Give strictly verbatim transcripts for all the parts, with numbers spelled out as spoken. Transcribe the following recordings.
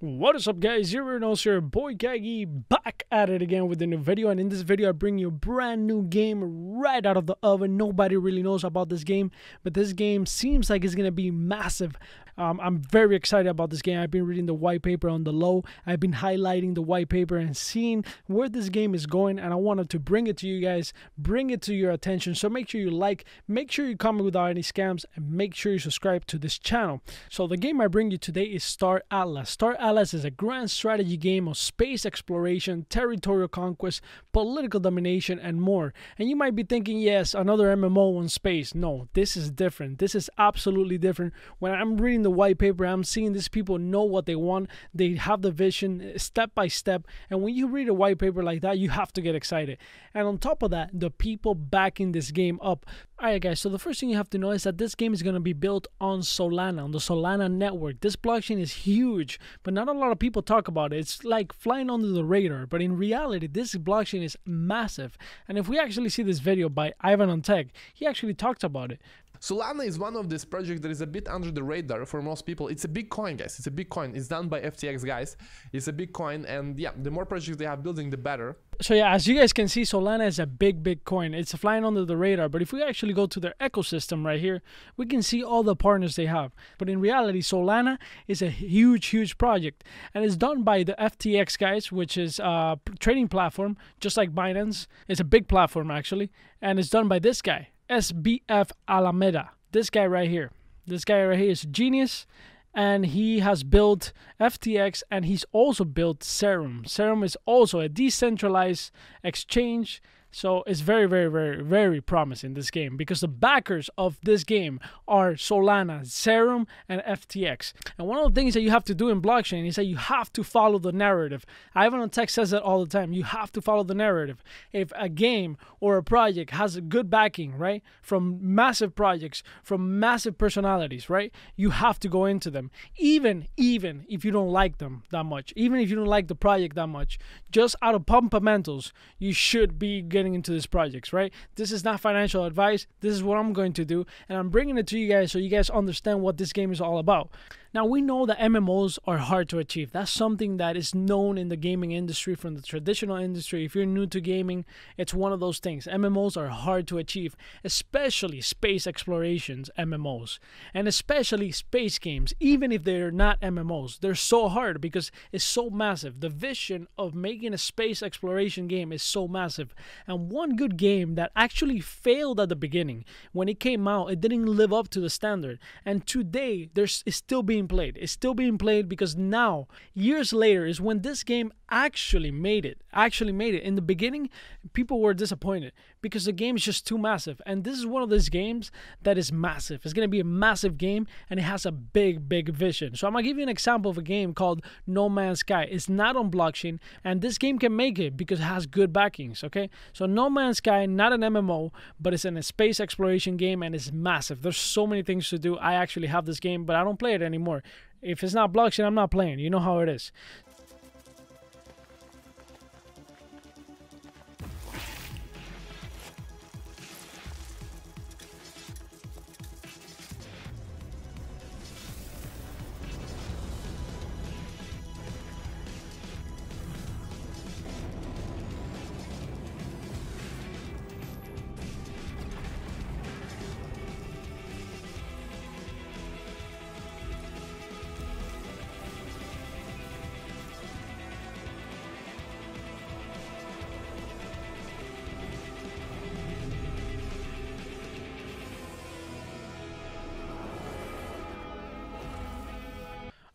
What is up, guys? You're in your boy Gaggy, back at it again with a new video. And in this video I bring you a brand new game right out of the oven. Nobody really knows about this game, but this game seems like it's gonna be massive. um, I'm very excited about this game. I've been reading the white paper on the low. I've been highlighting the white paper and seeing where this game is going, and I wanted to bring it to you guys, bring it to your attention. So make sure you like, make sure you comment without any scams, and make sure you subscribe to this channel. So the game I bring you today is Star Atlas. Star Atlas is a grand strategy game of space exploration, territorial conquest, political domination, and more. And you might be thinking, yes, another M M O on space. No, this is different. This is absolutely different. When I'm reading the white paper, I'm seeing these people know what they want. They have the vision step by step. And when you read a white paper like that, you have to get excited. And on top of that, the people backing this game up. Alright guys, so the first thing you have to know is that this game is going to be built on Solana, on the Solana network. This blockchain is huge, but not a lot of people talk about it. It's like flying under the radar, but in reality, this blockchain is massive. And if we actually see this video by Ivan on Tech, he actually talked about it. Solana is one of these projects that is a bit under the radar for most people. It's a big coin, guys. It's a big coin. It's done by F T X, guys. It's a big coin, and yeah, the more projects they have building, the better. So yeah, as you guys can see, Solana is a big, big coin. It's flying under the radar, but if we actually go to their ecosystem right here, we can see all the partners they have. But in reality, Solana is a huge, huge project, and it's done by the F T X guys, which is a trading platform, just like Binance. It's a big platform, actually, and it's done by this guy, S B F Alameda. This guy right here. This guy right here is a genius, and he has built F T X, and he's also built Serum. Serum is also a decentralized exchange. So it's very, very, very, very promising, this game, because the backers of this game are Solana, Serum, and F T X. And one of the things that you have to do in blockchain is that you have to follow the narrative. Ivan on Tech says that all the time. You have to follow the narrative. If a game or a project has a good backing, right, from massive projects, from massive personalities, right, you have to go into them. Even, even if you don't like them that much, even if you don't like the project that much, just out of fundamentals, you should be getting into these projects, right? This is not financial advice. This is what I'm going to do, and I'm bringing it to you guys so you guys understand what this game is all about. Now, we know that M M Os are hard to achieve. That's something that is known in the gaming industry from the traditional industry. If you're new to gaming, it's one of those things. M M Os are hard to achieve, especially space explorations M M Os, and especially space games, even if they're not M M Os. They're so hard because it's so massive. The vision of making a space exploration game is so massive. And one good game that actually failed at the beginning, when it came out, it didn't live up to the standard. And today, there's, it's still being played. It's still being played because now, years later, is when this game actually made it. Actually made it. In the beginning, people were disappointed because the game is just too massive. And this is one of those games that is massive. It's going to be a massive game, and it has a big, big vision. So I'm going to give you an example of a game called No Man's Sky. It's not on blockchain, and this game can make it because it has good backings, okay? So No Man's Sky, not an M M O, but it's in a space exploration game, and it's massive. There's so many things to do. I actually have this game, but I don't play it anymore. If it's not blockchain, I'm not playing. You know how it is.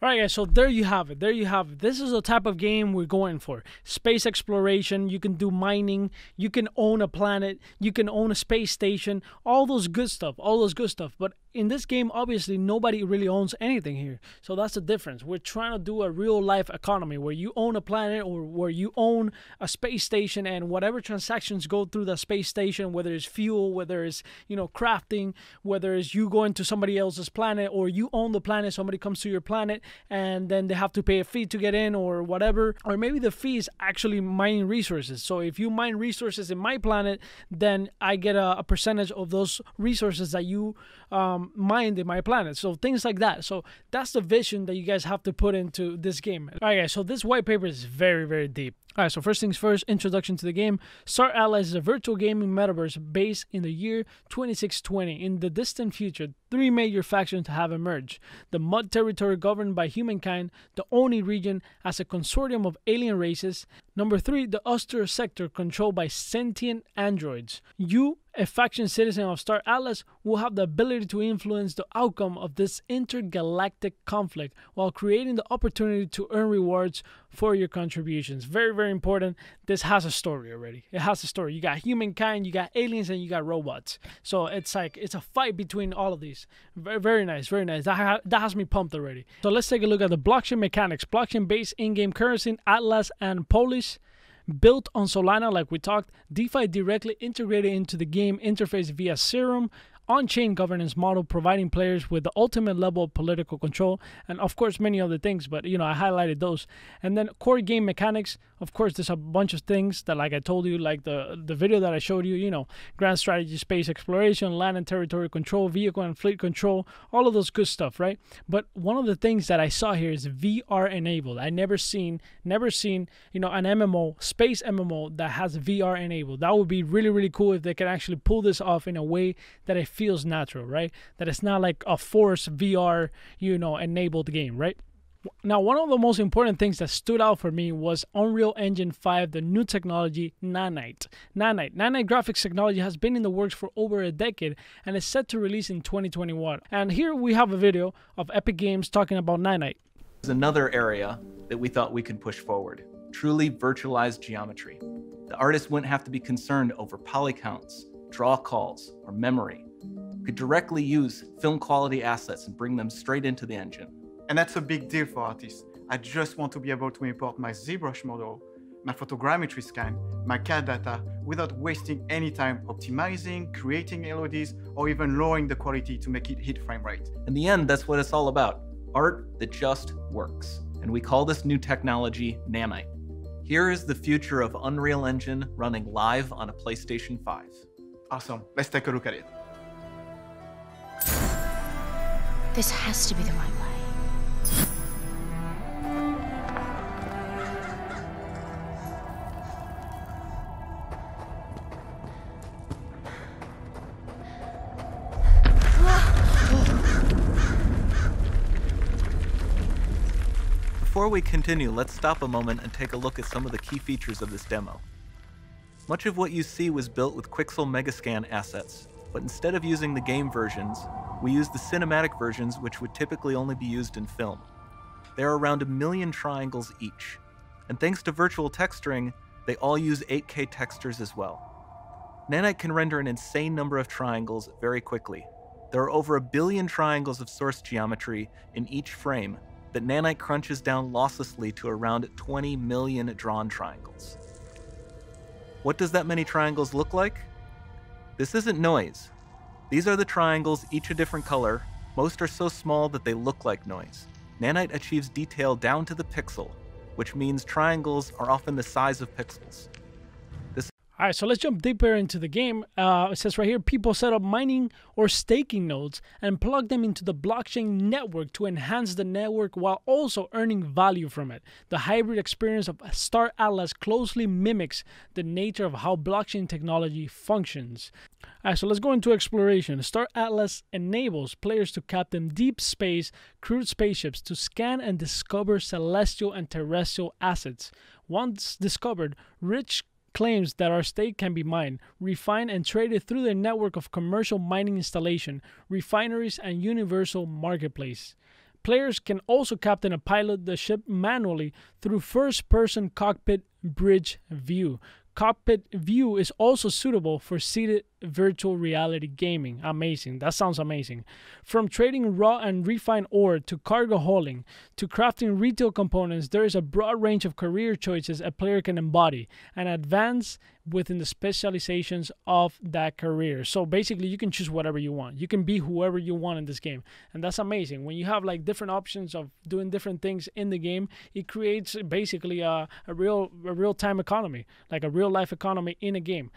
Alright guys, so there you have it, there you have it. This is the type of game we're going for. Space exploration, you can do mining, you can own a planet, you can own a space station, all those good stuff, all those good stuff. But in this game, obviously, nobody really owns anything here. So that's the difference. We're trying to do a real-life economy where you own a planet or where you own a space station, and whatever transactions go through the space station, whether it's fuel, whether it's, you know, crafting, whether it's you going to somebody else's planet, or you own the planet, somebody comes to your planet, and then they have to pay a fee to get in or whatever. Or maybe the fee is actually mining resources. So if you mine resources in my planet, then I get a, a percentage of those resources that you... Um, um, mind in my planet. So things like that. So that's the vision that you guys have to put into this game. All right, guys, so this white paper is very, very deep. All right, so first things first, introduction to the game. Star Atlas is a virtual gaming metaverse based in the year twenty-six twenty. In the distant future, three major factions have emerged. The mud territory governed by humankind, the Oni region as a consortium of alien races. Number three, the austere sector controlled by sentient androids. You, a faction citizen of Star Atlas, will have the ability to influence the outcome of this intergalactic conflict while creating the opportunity to earn rewards for your contributions. Very, very important. This has a story already. It has a story. You got humankind, you got aliens, and you got robots. So it's like, it's a fight between all of these. Very, very nice, very nice. That, ha that has me pumped already. So let's take a look at the blockchain mechanics. Blockchain-based in-game currency, Atlas and Polis. Built on Solana, like we talked, DeFi directly integrated into the game interface via Serum, on-chain governance model providing players with the ultimate level of political control, and of course many other things, but you know, I highlighted those. And then core game mechanics, of course there's a bunch of things that, like I told you, like the the video that I showed you, you know, grand strategy, space exploration, land and territory control, vehicle and fleet control, all of those good stuff, right? But one of the things that I saw here is V R enabled. I never seen never seen you know, an M M O, space M M O that has V R enabled. That would be really, really cool if they can actually pull this off in a way that I feels natural, right? That it's not like a forced V R, you know, enabled game, right? Now, one of the most important things that stood out for me was Unreal Engine five, the new technology, Nanite. Nanite. Nanite graphics technology has been in the works for over a decade and is set to release in twenty twenty-one. And here we have a video of Epic Games talking about Nanite. There's another area that we thought we could push forward, truly virtualized geometry. The artist wouldn't have to be concerned over poly counts, draw calls, or memory. Could directly use film quality assets and bring them straight into the engine. And that's a big deal for artists. I just want to be able to import my ZBrush model, my photogrammetry scan, my C A D data without wasting any time optimizing, creating L O Ds, or even lowering the quality to make it hit frame rate. In the end, that's what it's all about. Art that just works. And we call this new technology Nanite. Here is the future of Unreal Engine running live on a PlayStation five. Awesome, let's take a look at it. This has to be the right way. Before we continue, let's stop a moment and take a look at some of the key features of this demo. Much of what you see was built with Quixel Megascan assets, but instead of using the game versions, we use the cinematic versions, which would typically only be used in film. There are around a million triangles each, and thanks to virtual texturing, they all use eight K textures as well. Nanite can render an insane number of triangles very quickly. There are over a billion triangles of source geometry in each frame that Nanite crunches down losslessly to around twenty million drawn triangles. What does that many triangles look like? This isn't noise. These are the triangles, each a different color. Most are so small that they look like noise. Nanite achieves detail down to the pixel, which means triangles are often the size of pixels. This All right, so let's jump deeper into the game. Uh, it says right here, people set up mining or staking nodes and plug them into the blockchain network to enhance the network while also earning value from it. The hybrid experience of Star Atlas closely mimics the nature of how blockchain technology functions. All right, so let's go into exploration. Star Atlas enables players to captain deep space crewed spaceships to scan and discover celestial and terrestrial assets. Once discovered, rich claims that are staked can be mined, refined, and traded through the network of commercial mining installation, refineries, and universal marketplace. Players can also captain and pilot the ship manually through first-person cockpit bridge view. Cockpit view is also suitable for seated virtual reality gaming. Amazing. That sounds amazing. From trading raw and refined ore to cargo hauling to crafting retail components, there is a broad range of career choices a player can embody and advance within the specializations of that career. So basically, you can choose whatever you want. You can be whoever you want in this game. And that's amazing. When you have like different options of doing different things in the game, it creates basically a, a real a real-time economy, like a real-life economy in a game.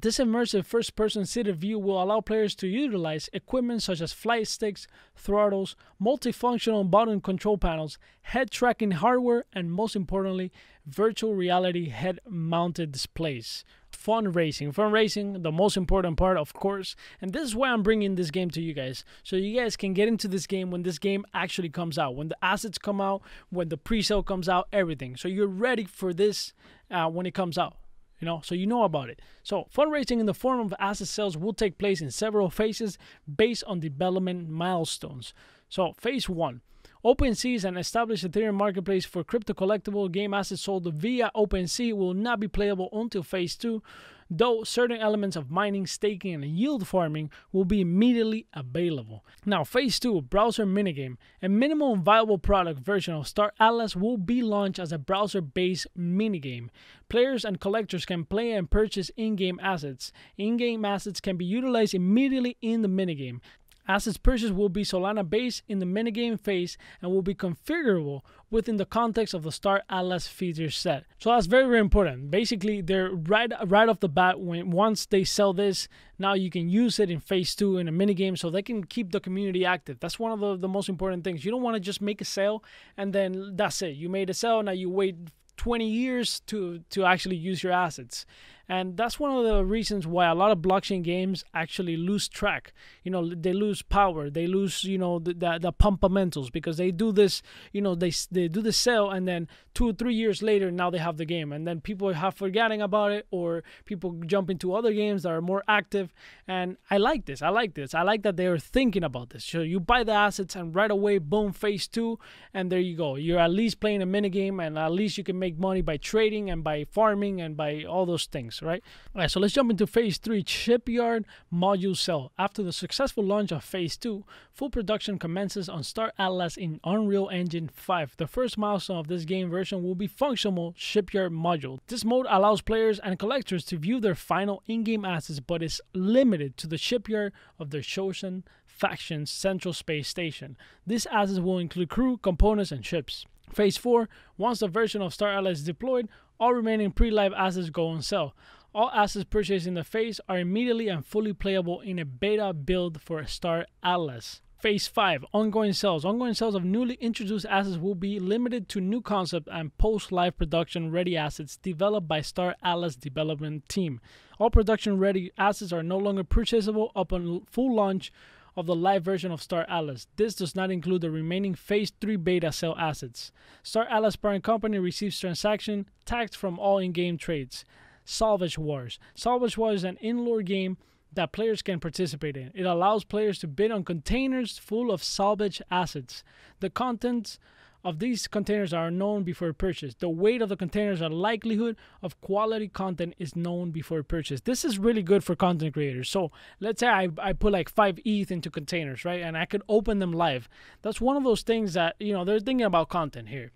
This immersive first-person first-person seated view will allow players to utilize equipment such as flight sticks, throttles, multifunctional button control panels, head tracking hardware, and most importantly, virtual reality head-mounted displays. Fundraising, fundraising, the most important part, of course, and this is why I'm bringing this game to you guys, so you guys can get into this game when this game actually comes out, when the assets come out, when the pre-sale comes out, everything, so you're ready for this uh, when it comes out, you know, so you know about it. So fundraising in the form of asset sales will take place in several phases based on development milestones. So phase one, OpenSea is an established Ethereum marketplace for crypto collectible game assets sold via OpenSea will not be playable until phase two, though certain elements of mining, staking, and yield farming will be immediately available. Now, phase two, browser minigame. A minimum viable product version of Star Atlas will be launched as a browser-based minigame. Players and collectors can play and purchase in-game assets. In-game assets can be utilized immediately in the minigame. Assets purchased will be Solana based in the minigame phase and will be configurable within the context of the Star Atlas feature set. So that's very, very important. Basically, they're right right off the bat, when once they sell this, now you can use it in phase two in a minigame, so they can keep the community active. That's one of the, the most important things. You don't want to just make a sale and then that's it. You made a sale, now you wait twenty years to to actually use your assets, and that's one of the reasons why a lot of blockchain games actually lose track, you know, they lose power, they lose, you know, the the, the pumpamentals, because they do this, you know, they they do the sale and then two or three years later now they have the game, and then people have forgetting about it, or people jump into other games that are more active. And I like this, I like this, I like that they are thinking about this. So you buy the assets and right away, boom, phase two, and there you go, you're at least playing a minigame, and at least you can make money by trading and by farming and by all those things, right? All right, so let's jump into phase three, shipyard module sale. After the successful launch of phase two, full production commences on Star Atlas in Unreal Engine five. The first milestone of this game version will be functional shipyard module. This mode allows players and collectors to view their final in-game assets, but is limited to the shipyard of their chosen faction's central space station. These assets will include crew, components, and ships. Phase four, once the version of Star Atlas is deployed, all remaining pre-live assets go on sale. All assets purchased in the phase are immediately and fully playable in a beta build for Star Atlas. Phase five, ongoing sales. Ongoing sales of newly introduced assets will be limited to new concept and post-live production ready assets developed by Star Atlas development team. All production ready assets are no longer purchasable upon full launch of the live version of Star Atlas. This does not include the remaining phase three beta sale assets. Star Atlas parent company receives transaction tax from all in-game trades. Salvage Wars. Salvage Wars is an in-lore game that players can participate in. It allows players to bid on containers full of salvage assets. The contents of these containers are known before purchase. The weight of the containers and likelihood of quality content is known before purchase. This is really good for content creators. So let's say I, I put like five E T H into containers, right? And I could open them live. That's one of those things that, you know, they're thinking about content here.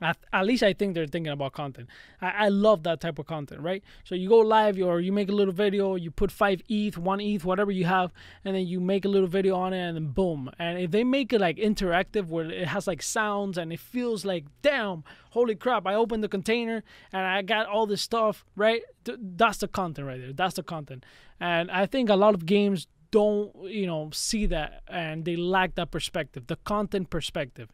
At, at least I think they're thinking about content. I, I love that type of content, right? So you go live, or you make a little video, you put five E T H, one E T H, whatever you have, and then you make a little video on it, and then boom. And if they make it like interactive, where it has like sounds and it feels like, damn, holy crap, I opened the container and I got all this stuff, right? Th- that's the content right there. That's the content. And I think a lot of games don't, you know, see that, and they lack that perspective, the content perspective.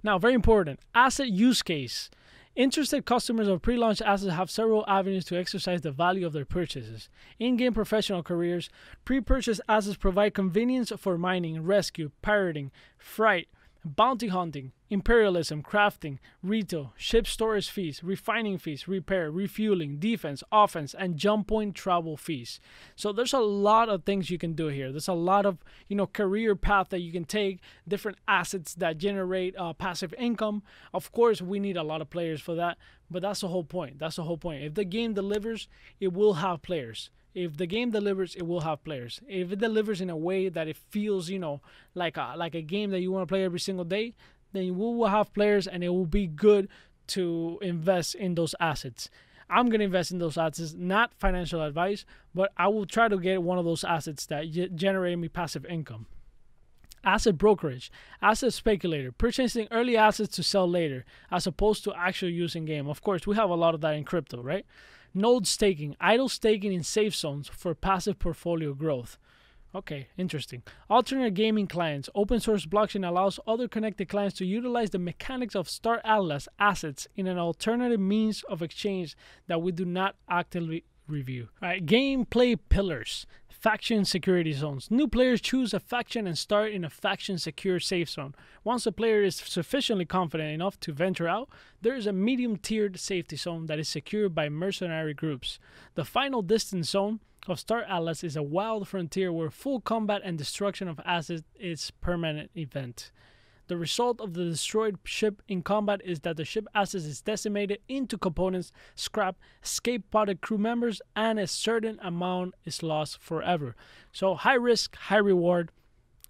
Now, very important, asset use case. Interested customers of pre-launch assets have several avenues to exercise the value of their purchases. In-game professional careers, pre-purchase assets provide convenience for mining, rescue, pirating, freight, bounty hunting, imperialism, crafting, retail, ship storage fees, refining fees, repair, refueling, defense, offense, and jump point travel fees. So there's a lot of things you can do here. There's a lot of, you know, career path that you can take, different assets that generate uh, passive income. Of course, we need a lot of players for that, but that's the whole point. That's the whole point. If the game delivers, it will have players. If the game delivers, it will have players. If it delivers in a way that it feels, you know, like a, like a game that you want to play every single day, then you will have players, and it will be good to invest in those assets. I'm going to invest in those assets, not financial advice, but I will try to get one of those assets that generate me passive income. Asset brokerage, asset speculator, purchasing early assets to sell later, as opposed to actual use in game. Of course, we have a lot of that in crypto, right? Node staking, idle staking in safe zones for passive portfolio growth. Okay, interesting. Alternate gaming clients. Open source blockchain allows other connected clients to utilize the mechanics of Star Atlas assets in an alternative means of exchange that we do not actively review. All right, gameplay pillars. Faction security zones. New players choose a faction and start in a faction secure safe zone. Once a player is sufficiently confident enough to venture out, there is a medium-tiered safety zone that is secured by mercenary groups. The final distance zone of Star Atlas is a wild frontier where full combat and destruction of assets is a permanent event. The result of the destroyed ship in combat is that the ship assets is decimated into components, scrap, escape-potted crew members, and a certain amount is lost forever. So high risk, high reward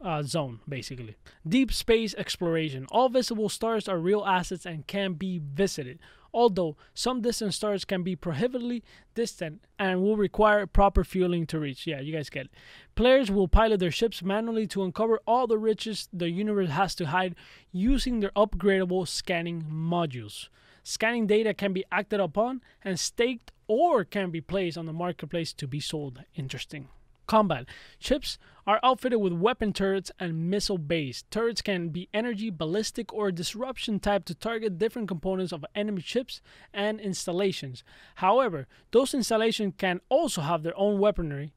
uh, zone, basically. Deep space exploration. All visible stars are real assets and can be visited, although some distant stars can be prohibitively distant and will require proper fueling to reach. Yeah, you guys get it. Players will pilot their ships manually to uncover all the riches the universe has to hide using their upgradable scanning modules. Scanning data can be acted upon and staked or can be placed on the marketplace to be sold. Interesting. Combat. Ships are outfitted with weapon turrets and missile bays. Turrets can be energy, ballistic, or disruption type to target different components of enemy ships and installations. However, those installations can also have their own weaponry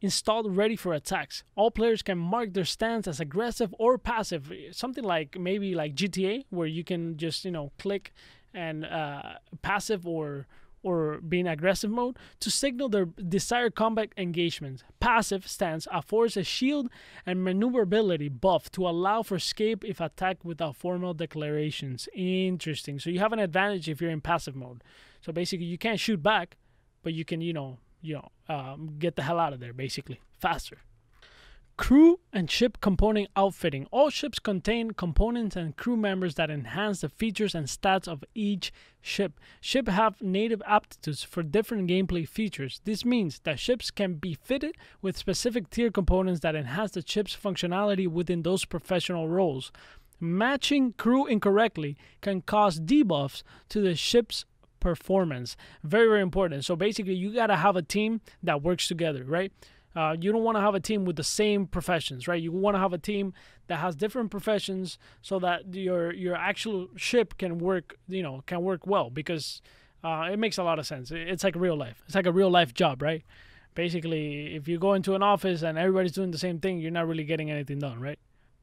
installed ready for attacks. All players can mark their stance as aggressive or passive, something like maybe like G T A, where you can just, you know, click and uh, passive or or being aggressive mode to signal their desired combat engagement. Passive stance affords a shield and maneuverability buff to allow for escape if attacked without formal declarations. Interesting. So you have an advantage if you're in passive mode. So basically you can't shoot back, but you can, you know, you know, um, get the hell out of there basically faster. Crew and ship component outfitting. All ships contain components and crew members that enhance the features and stats of each ship. Ships have native aptitudes for different gameplay features. This means that ships can be fitted with specific tier components that enhance the ship's functionality within those professional roles. Matching crew incorrectly can cause debuffs to the ship's performance. Very, very important. So basically, you gotta have a team that works together, right? Uh, you don't want to have a team with the same professions, right? You want to have a team that has different professions so that your your actual ship can work, you know, can work well, because uh, it makes a lot of sense. It's like real life. It's like a real life job, right? Basically, if you go into an office and everybody's doing the same thing, you're not really getting anything done, right?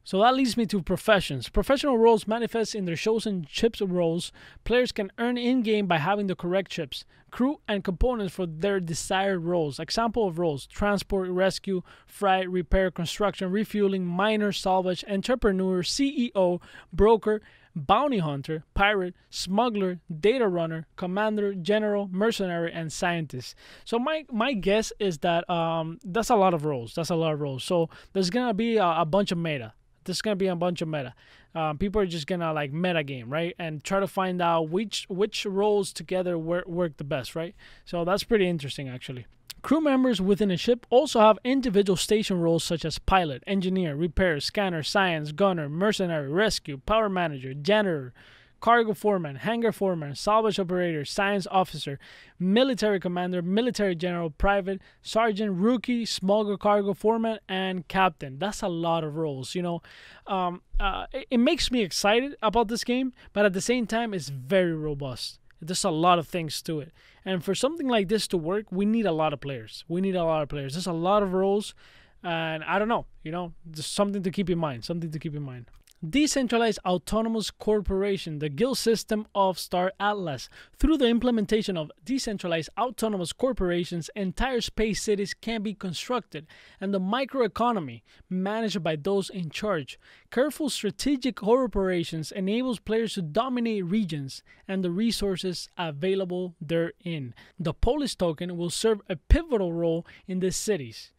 So that leads me to professions. Professional roles manifest in their chosen ships roles. Players can earn in-game by having the correct ships, crew, and components for their desired roles. Example of roles: transport, rescue, freight, repair, construction, refueling, miner, salvage, entrepreneur, C E O, broker, bounty hunter, pirate, smuggler, data runner, commander, general, mercenary, and scientist. So my my guess is that um, that's a lot of roles. That's a lot of roles. So there's gonna be a, a bunch of meta. This is gonna be a bunch of meta. Uh, people are just gonna like meta game, right? And try to find out which which roles together work, work the best, right? So that's pretty interesting, actually. Crew members within a ship also have individual station roles such as pilot, engineer, repair, scanner, science, gunner, mercenary, rescue, power manager, janitor, cargo foreman, hangar foreman, salvage operator, science officer, military commander, military general, private, sergeant, rookie, smuggler, cargo foreman, and captain. That's a lot of roles, you know. Um, uh, it, it makes me excited about this game, but at the same time, it's very robust. There's a lot of things to it. And for something like this to work, we need a lot of players. We need a lot of players. There's a lot of roles. And I don't know, you know, there's something to keep in mind. Something to keep in mind. Decentralized autonomous corporation, the guild system of Star Atlas. Through the implementation of decentralized autonomous corporations, entire space cities can be constructed, and the microeconomy managed by those in charge. Careful strategic corporations enables players to dominate regions and the resources available therein. The Polis token will serve a pivotal role in these cities,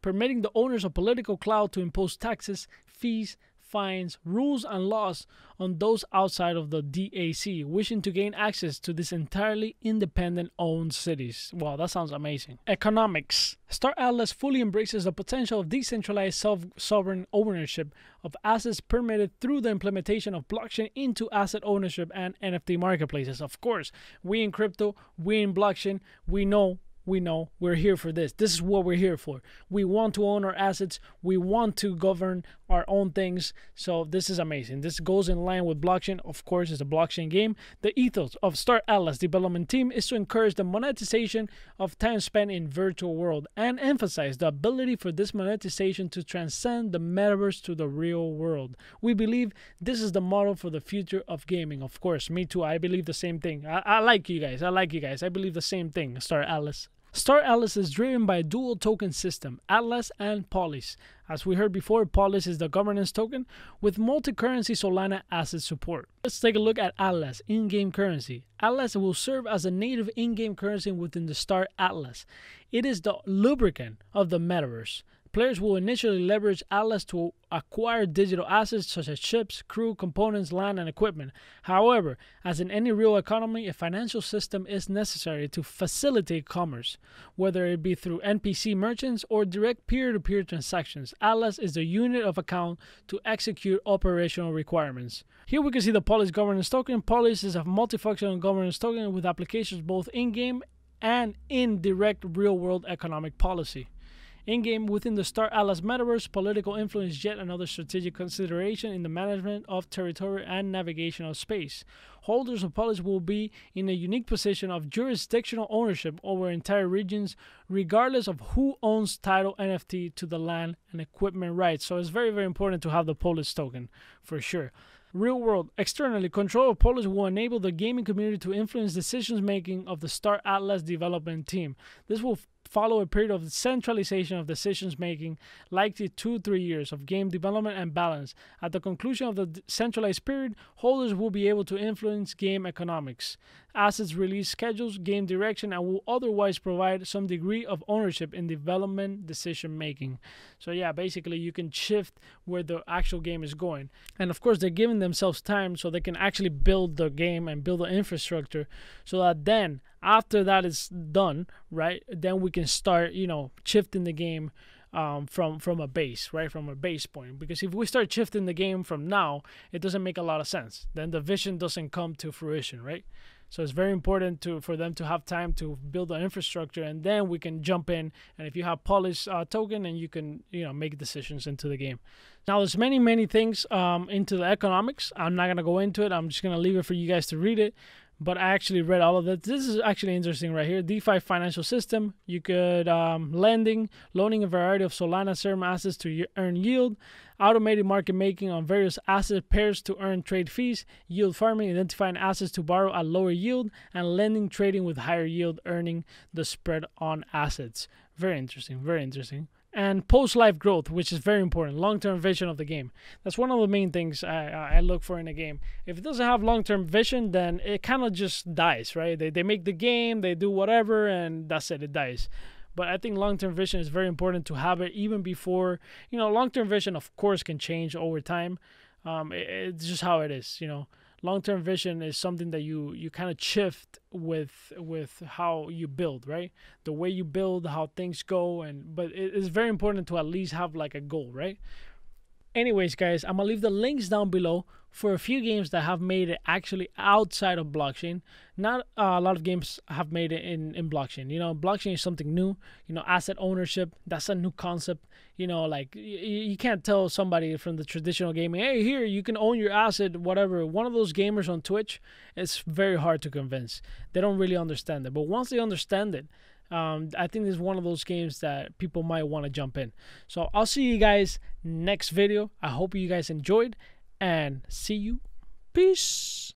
permitting the owners of political clout to impose taxes, fees, fines, rules, and laws on those outside of the D A C wishing to gain access to these entirely independent-owned cities. Wow, that sounds amazing. Economics. Star Atlas fully embraces the potential of decentralized self-sovereign ownership of assets permitted through the implementation of blockchain into asset ownership and N F T marketplaces. Of course, we in crypto, we in blockchain, we know We know we're here for this. This is what we're here for. We want to own our assets. We want to govern our own things. So this is amazing. This goes in line with blockchain. Of course, it's a blockchain game. The ethos of Star Atlas development team is to encourage the monetization of time spent in virtual world and emphasize the ability for this monetization to transcend the metaverse to the real world. We believe this is the model for the future of gaming. Of course, me too. I believe the same thing. I, I like you guys. I like you guys. I believe the same thing, Star Atlas. Star Atlas is driven by a dual token system, Atlas and Polis. As we heard before, Polis is the governance token with multi-currency Solana asset support. Let's take a look at Atlas in-game currency. Atlas will serve as a native in-game currency within the Star Atlas. It is the lubricant of the metaverse. Players will initially leverage Atlas to acquire digital assets such as ships, crew, components, land, and equipment. However, as in any real economy, a financial system is necessary to facilitate commerce, whether it be through N P C merchants or direct peer-to-peer transactions. Atlas is the unit of account to execute operational requirements. Here we can see the Polis governance token. Polis is a multifunctional governance token with applications both in-game and in direct real-world economic policy. In-game within the Star Atlas metaverse, political influence is yet another strategic consideration in the management of territory and navigation of space. Holders of Polis will be in a unique position of jurisdictional ownership over entire regions, regardless of who owns title N F T to the land and equipment rights. So it's very, very important to have the Polis token, for sure. Real world. Externally, control of Polis will enable the gaming community to influence decision-making of the Star Atlas development team. This will follow a period of centralization of decision-making, likely two, three years of game development and balance. At the conclusion of the centralized period, holders will be able to influence game economics, assets release schedules, game direction, and will otherwise provide some degree of ownership in development decision-making. So yeah, basically you can shift where the actual game is going. And of course, they're giving themselves time so they can actually build the game and build the infrastructure so that then after that is done, right, then we can start, you know, shifting the game um, from from a base, right, from a base point. Because if we start shifting the game from now, it doesn't make a lot of sense. Then the vision doesn't come to fruition, right? So it's very important to for them to have time to build the infrastructure, and then we can jump in. And if you have Polis uh, token, and you can you know make decisions into the game. Now there's many many things um, into the economics. I'm not gonna go into it. I'm just gonna leave it for you guys to read it. But I actually read all of that. This is actually interesting right here. DeFi financial system. You could um, lending, loaning a variety of Solana Serum assets to earn yield. Automated market making on various asset pairs to earn trade fees. Yield farming, identifying assets to borrow at lower yield. And lending trading with higher yield, earning the spread on assets. Very interesting, very interesting. And post-life growth, which is very important. Long-term vision of the game. That's one of the main things I, I look for in a game. If it doesn't have long-term vision, then it kind of just dies, right? They, they make the game, they do whatever, and that's it, it dies. But I think long-term vision is very important to have it even before, you know, long-term vision, of course, can change over time. Um, it, it's just how it is, you know. Long-term vision is something that you you kind of shift with with how you build, right? The way you build, how things go, and but it is very important to at least have like a goal, right? Anyways, guys, I'm gonna leave the links down below for a few games that have made it actually outside of blockchain. Not uh, a lot of games have made it in, in blockchain. You know, blockchain is something new. You know, asset ownership, that's a new concept. You know, like, you can't tell somebody from the traditional gaming, hey, here, you can own your asset, whatever. One of those gamers on Twitch, it's very hard to convince. They don't really understand it. But once they understand it, Um, I think this is one of those games that people might want to jump in. So I'll see you guys next video. I hope you guys enjoyed, and see you. Peace.